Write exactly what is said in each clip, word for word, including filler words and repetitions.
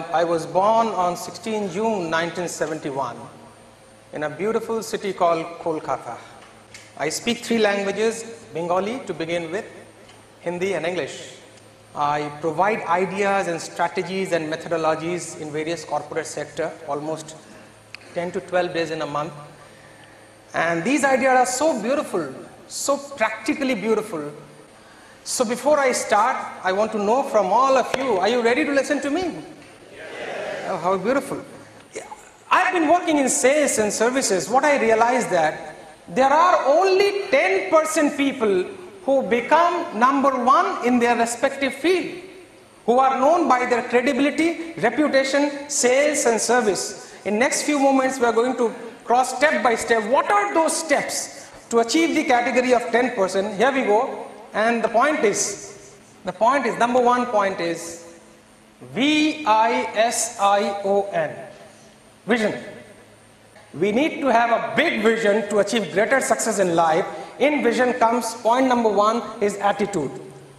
am, I was born on sixteenth June nineteen seventy-one in a beautiful city called Kolkata. I speak three languages, Bengali to begin with, Hindi and English. I provide ideas and strategies and methodologies in various corporate sector, almost ten to twelve days in a month. And these ideas are so beautiful, so practically beautiful. So before I start, I want to know from all of you, are you ready to listen to me? Yes. Oh, how beautiful. I've been working in sales and services. What I realized that there are only ten percent people who become number one in their respective field, who are known by their credibility, reputation, sales and service. In next few moments, we are going to cross step by step. What are those steps to achieve the category of ten percent? Here we go. And the point is, the point is, number one point is V I S I O N, vision. We need to have a big vision to achieve greater success in life. In vision comes point number one is attitude.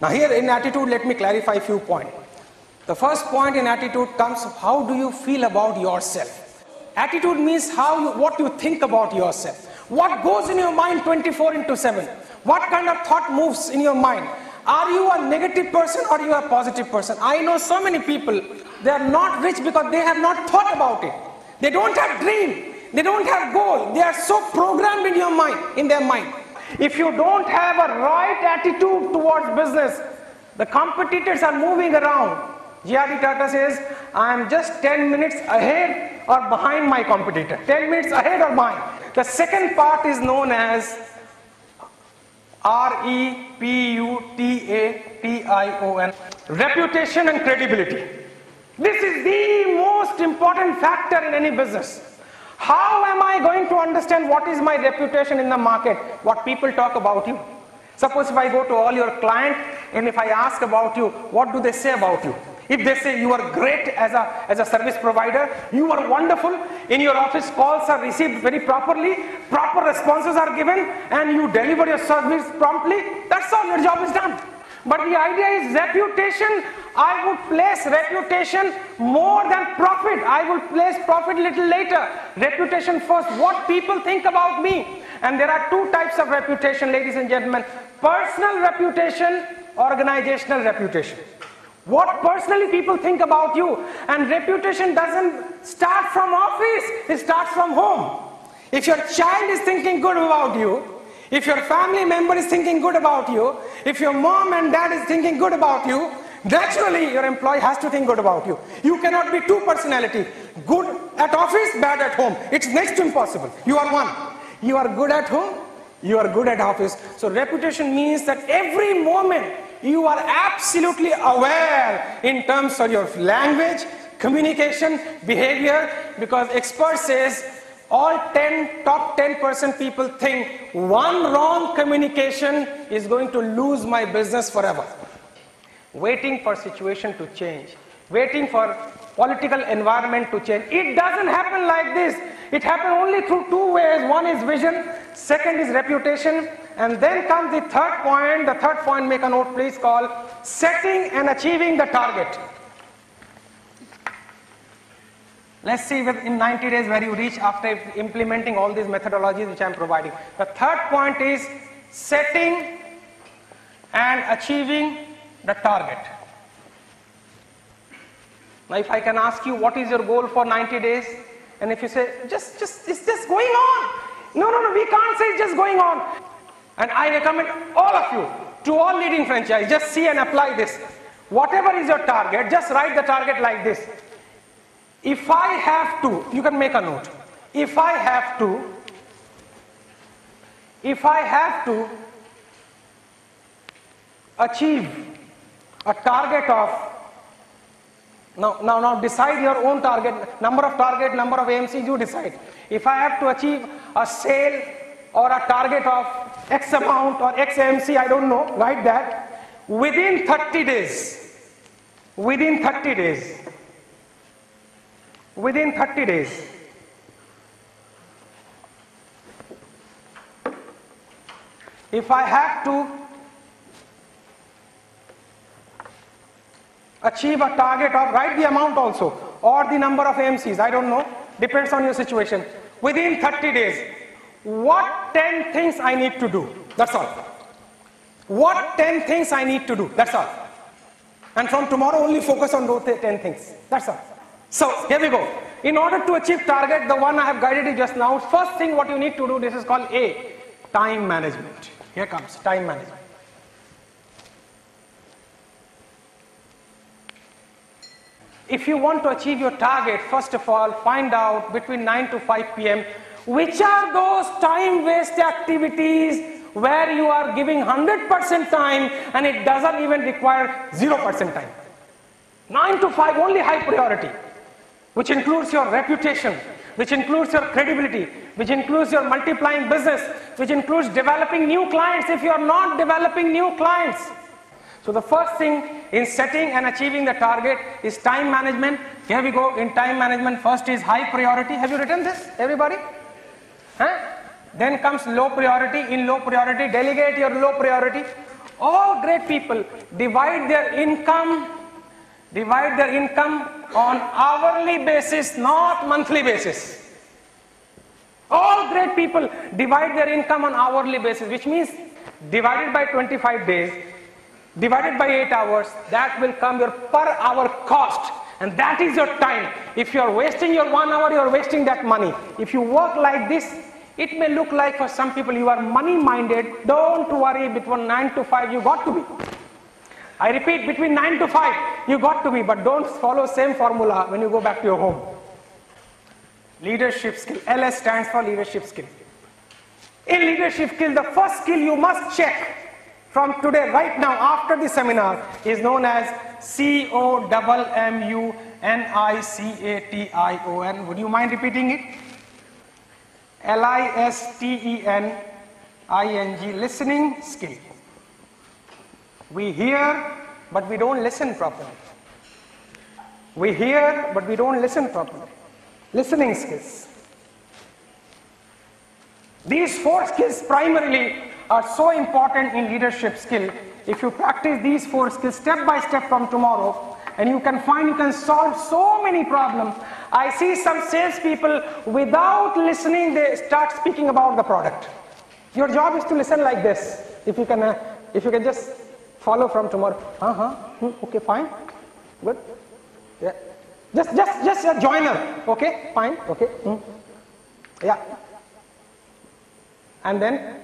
Now here in attitude, let me clarify a few points. The first point in attitude comes, how do you feel about yourself? Attitude means how you, what you think about yourself. What goes in your mind twenty-four into seven? What kind of thought moves in your mind? Are you a negative person or you are a positive person? I know so many people, they are not rich because they have not thought about it. They don't have dream. They don't have goal. They are so programmed in your mind, in their mind. If you don't have a right attitude towards business, the competitors are moving around. G R D Tata says, I am just ten minutes ahead or behind my competitor. ten minutes ahead or behind. The second part is known as R E P U T A T I O N, reputation and credibility. This is the most important factor in any business. How am I going to understand what is my reputation in the market, what people talk about you? Suppose if I go to all your clients and if I ask about you, what do they say about you? If they say you are great as a, as a service provider, you are wonderful, in your office calls are received very properly, proper responses are given and you deliver your service promptly, that's all, your job is done. But the idea is reputation, I would place reputation more than profit, I would place profit little later. Reputation first, what people think about me. And there are two types of reputation, ladies and gentlemen, personal reputation, organizational reputation. What personally people think about you, and reputation doesn't start from office, it starts from home. If your child is thinking good about you, if your family member is thinking good about you, if your mom and dad is thinking good about you, naturally your employee has to think good about you. You cannot be two personality, good at office, bad at home. It's next to impossible. You are one. You are good at home, you are good at office. So reputation means that every moment you are absolutely aware in terms of your language, communication, behavior, because expert says all ten, top ten percent people think one wrong communication is going to lose my business forever. Waiting for situation to change, waiting for political environment to change. It doesn't happen like this. It happens only through two ways. One is vision, second is reputation, and then comes the third point. The third point, make a note please, called setting and achieving the target. Let's see within ninety days where you reach after implementing all these methodologies which I am providing. The third point is setting and achieving the target. Now if I can ask you what is your goal for ninety days, and if you say just, just, it's just going on. No, no, no, we can't say it's just going on. And I recommend all of you, to all leading franchise, just see and apply this. Whatever is your target, just write the target like this. If I have to, you can make a note. If I have to, if I have to achieve a target of, now, now, now decide your own target, number of target, number of A M Cs, you decide. If I have to achieve a sale or a target of X amount or X A M C, I don't know, write that. Within thirty days, within thirty days, within thirty days, if I have to achieve a target of, write the amount also, or the number of A M Cs, I don't know, depends on your situation, within thirty days, what ten things I need to do, that's all. What ten things I need to do, that's all. And from tomorrow only focus on those ten things, that's all. So here we go. In order to achieve target, the one I have guided you just now, first thing what you need to do, this is called A, time management. Here comes time management. If you want to achieve your target, first of all, find out between nine to five P M which are those time waste activities where you are giving one hundred percent time and it doesn't even require zero percent time. nine to five, only high priority, which includes your reputation, which includes your credibility, which includes your multiplying business, which includes developing new clients if you are not developing new clients. So the first thing in setting and achieving the target is time management. Here we go. In time management, first is high priority. Have you written this, everybody? Huh? Then comes low priority. In low priority, delegate your low priority. All great people divide their income, divide their income on hourly basis, not monthly basis. All great people divide their income on hourly basis, which means divided by twenty-five days, divided by eight hours, that will come your per hour cost. And that is your time. If you are wasting your one hour, you are wasting that money. If you work like this, it may look like for some people you are money-minded. Don't worry, between nine to five, you got to be. I repeat, between nine to five, you got to be. But don't follow same formula when you go back to your home. Leadership skill. L S stands for leadership skill. In leadership skill, the first skill you must check from today, right now, after the seminar, is known as C O M M U N I C A T I O N. Would you mind repeating it? L I S T E N I N G, listening skill. We hear, but we don't listen properly. We hear, but we don't listen properly. Listening skills. These four skills primarily are so important in leadership skill. If you practice these four skills step by step from tomorrow, and you can find you can solve so many problems. I see some salespeople, without listening, they start speaking about the product. Your job is to listen like this. If you can, uh, if you can just follow from tomorrow. Uh huh. Hmm, okay, fine. Good. Yeah. Just, just, just a joiner. Okay, fine. Okay. Hmm. Yeah. And then,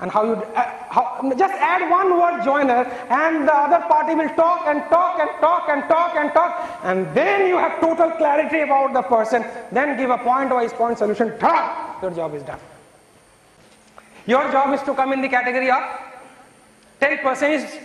and how you uh, how, just add one word joiner, and the other party will talk and talk and talk and talk and talk, and then you have total clarity about the person. Then give a point-wise point solution. Ta! Your job is done. Your job is to come in the category of ten percent is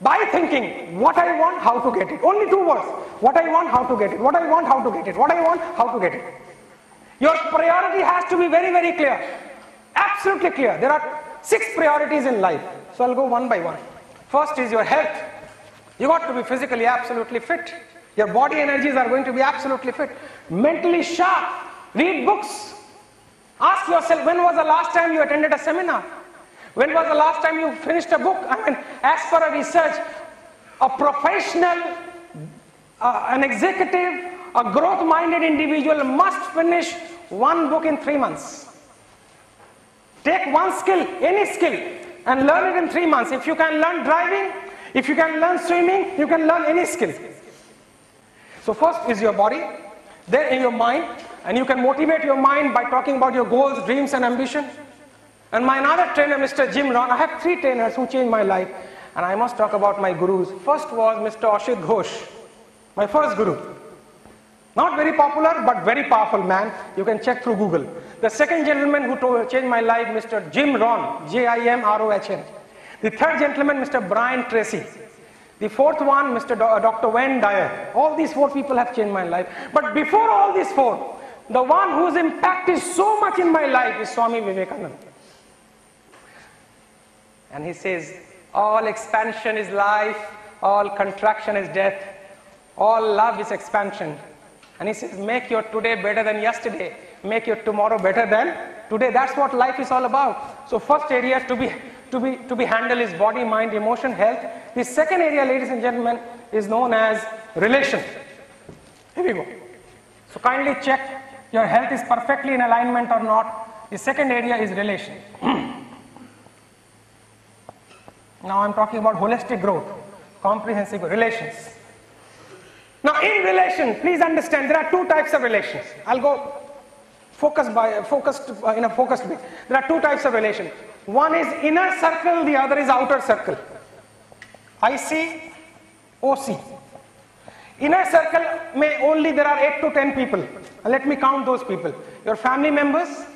by thinking what I want, how to get it. Only two words: what I want, how to get it. What I want, how to get it. What I want, how to get it. Your priority has to be very, very clear. Absolutely clear. There are six priorities in life. So I'll go one by one. First is your health. You got to be physically absolutely fit. Your body energies are going to be absolutely fit. Mentally sharp. Read books. Ask yourself, when was the last time you attended a seminar? When was the last time you finished a book? I mean, as for a research, a professional, uh, an executive, a growth-minded individual must finish one book in three months. Take one skill, any skill, and learn it in three months. If you can learn driving, if you can learn swimming, you can learn any skill. So first is your body, then in your mind, and you can motivate your mind by talking about your goals, dreams, and ambition. And my another trainer, Mister Jim Rohn, I have three trainers who changed my life, and I must talk about my gurus. First was Mister Ashik Ghosh, my first guru. Not very popular, but very powerful man. You can check through Google. The second gentleman who told, changed my life, Mister Jim Rohn, J I M R O H N. The third gentleman, Mister Brian Tracy. The fourth one, Mister Doctor Wayne Dyer. All these four people have changed my life. But before all these four, the one whose impact is so much in my life is Swami Vivekananda. And he says, all expansion is life, all contraction is death, all love is expansion. And he says, make your today better than yesterday. Make your tomorrow better than today. That's what life is all about. So first area to be, to be, to be handled is body, mind, emotion, health. The second area, ladies and gentlemen, is known as relation. Here we go. So kindly check your health is perfectly in alignment or not. The second area is relation. Now I'm talking about holistic growth, comprehensive relations. Now in relation, please understand there are two types of relations. I'll go focused by focused uh, in a focused way. There are two types of relation. One is inner circle, the other is outer circle. I C O C. Inner circle may only there are eight to ten people. Let me count those people. Your family members,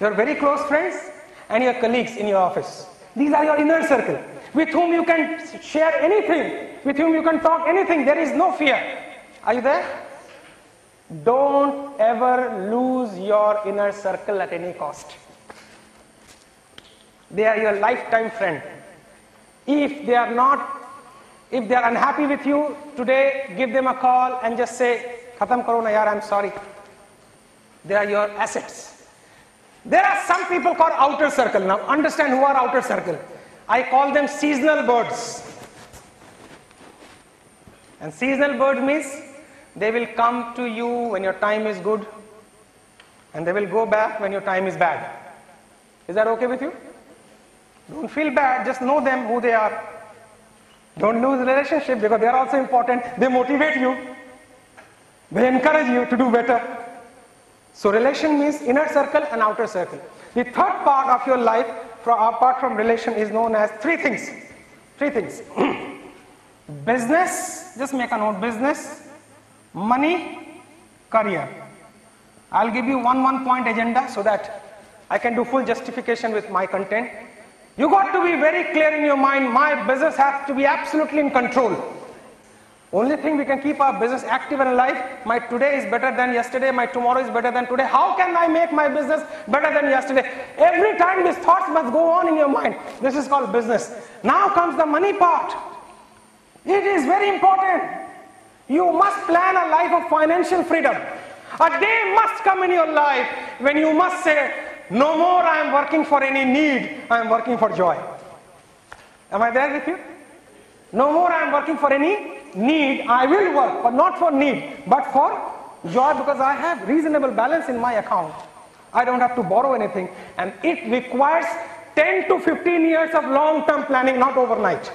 your very close friends, and your colleagues in your office. These are your inner circle, with whom you can share anything, with whom you can talk anything. There is no fear. Are you there? Don't ever lose your inner circle at any cost. They are your lifetime friend. If they are not, if they are unhappy with you today, give them a call and just say, "Khatam karo na yaar, I'm sorry." They are your assets. There are some people called outer circle. Now understand who are outer circle. I call them seasonal birds. And seasonal bird means they will come to you when your time is good, and they will go back when your time is bad. Is that okay with you? Don't feel bad, just know them, who they are. Don't lose relationship because they are also important. They motivate you. They encourage you to do better. So relation means inner circle and outer circle. The third part of your life, apart from relation, is known as three things. Three things. Business, just make a note, business, money, career. I'll give you one one point agenda so that I can do full justification with my content. You got to be very clear in your mind, my business has to be absolutely in control. Only thing we can keep our business active and alive, my today is better than yesterday, my tomorrow is better than today. How can I make my business better than yesterday? Every time these thoughts must go on in your mind. This is called business. Now comes the money part. It is very important. You must plan a life of financial freedom. A day must come in your life when you must say, no more I am working for any need, I am working for joy. Am I there with you? No more I am working for any need, I will work, but not for need, but for joy, because I have reasonable balance in my account. I don't have to borrow anything, and it requires ten to fifteen years of long-term planning, not overnight.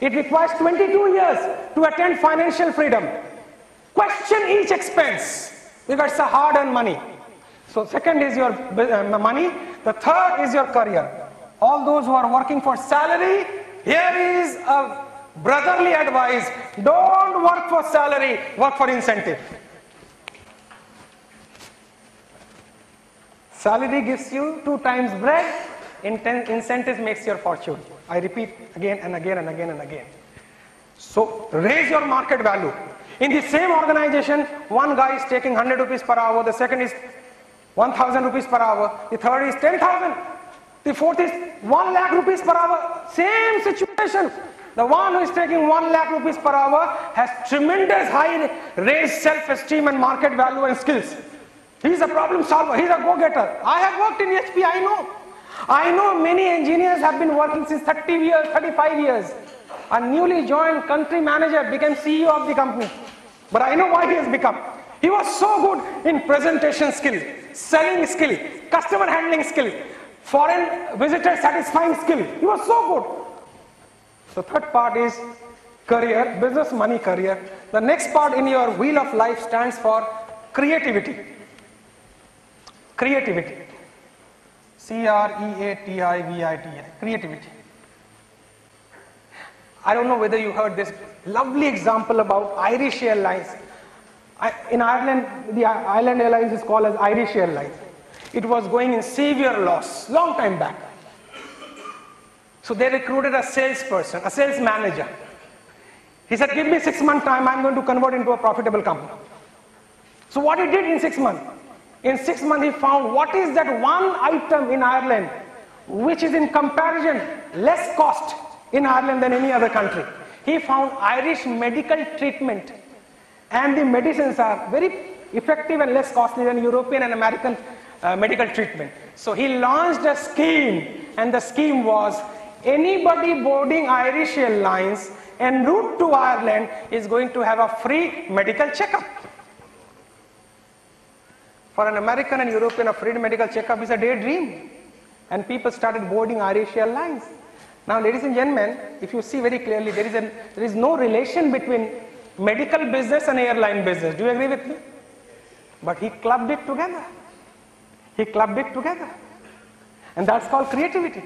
It requires twenty-two years to attain financial freedom. Question each expense, because it's a hard-earned money. So second is your money, the third is your career. All those who are working for salary, here is a brotherly advice, don't work for salary, work for incentive. Salary gives you two times bread, incentive makes your fortune. I repeat again and again and again and again. So raise your market value. In the same organization, one guy is taking one hundred rupees per hour, the second is one thousand rupees per hour, the third is ten thousand, the fourth is one lakh rupees per hour, same situation. The one who is taking one lakh rupees per hour has tremendous high raised self-esteem and market value and skills. He is a problem solver, he is a go-getter. I have worked in H P, I know. I know many engineers have been working since thirty years, thirty-five years. A newly joined country manager became C E O of the company. But I know why he has become. He was so good in presentation skill, selling skill, customer handling skill, foreign visitor satisfying skill. He was so good. So third part is career, business, money, career. The next part in your wheel of life stands for creativity. Creativity. C R E A T I V I T I. Creativity. I don't know whether you heard this lovely example about Irish Airlines. In Ireland, the Ireland Airlines is called as Irish Airlines. It was going in severe loss, long time back. So they recruited a salesperson, a sales manager. He said, give me six months time, I'm going to convert into a profitable company. So what he did in six months? In six months he found what is that one item in Ireland which is in comparison less cost in Ireland than any other country. He found Irish medical treatment. And the medicines are very effective and less costly than European and American uh, medical treatment. So he launched a scheme, and the scheme was anybody boarding Irish Airlines en route to Ireland is going to have a free medical checkup. for an American and European, a free medical checkup is a daydream. And people started boarding Irish Airlines. Now, ladies and gentlemen, if you see very clearly, there is, a, there is no relation between medical business and airline business. Do you agree with me? But he clubbed it together. He clubbed it together. And that's called creativity.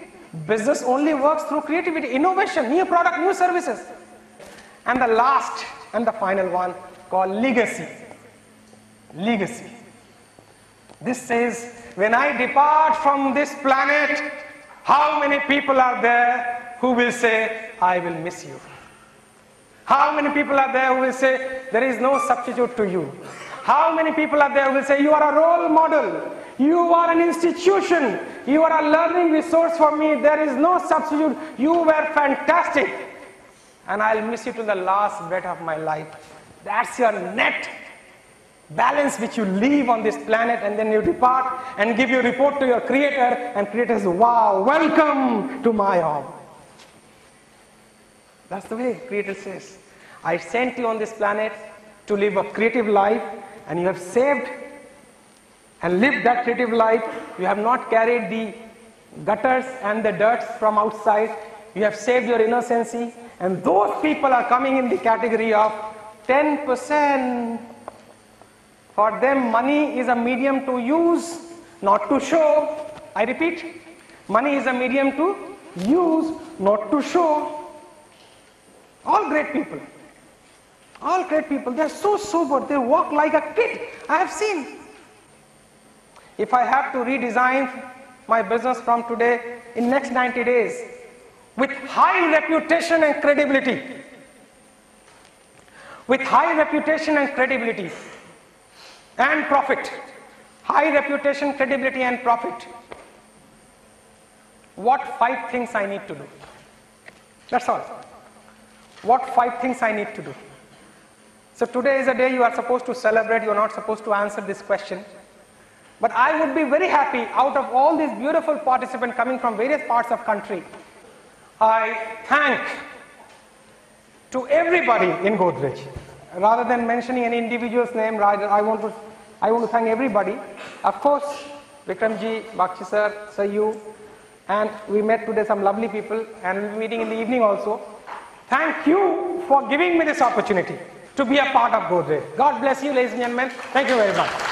Business only works through creativity, innovation, new product, new services. And the last and the final one called legacy. Legacy. This says, when I depart from this planet, how many people are there who will say, I will miss you? How many people are there who will say, there is no substitute to you? How many people are there who will say, you are a role model? You are an institution. You are a learning resource for me. There is no substitute. You were fantastic. And I'll miss you to the last breath of my life. That's your net balance which you leave on this planet, and then you depart and give your report to your creator, and creator says, wow, welcome to my home. That's the way creator says, I sent you on this planet to live a creative life, and you have saved and lived that creative life. You have not carried the gutters and the dirts from outside. You have saved your innocency, and those people are coming in the category of ten percent. For them, money is a medium to use, not to show. I repeat, money is a medium to use, not to show. All great people, all great people, they are so sober, they walk like a kid. I have seen. If I have to redesign my business from today in next ninety days with high reputation and credibility, with high reputation and credibility and profit, high reputation, credibility and profit, what five things I need to do? That's all. What five things I need to do? So today is a day you are supposed to celebrate, you are not supposed to answer this question. But I would be very happy, out of all these beautiful participants coming from various parts of country, I thank to everybody in Godrej. Rather than mentioning any individual's name, I want to, I want to thank everybody. Of course, Vikramji, Bakshi sir, sir you, and we met today some lovely people, and we'll be meeting in the evening also. Thank you for giving me this opportunity to be a part of Godrej. God bless you, ladies and gentlemen. Thank you very much.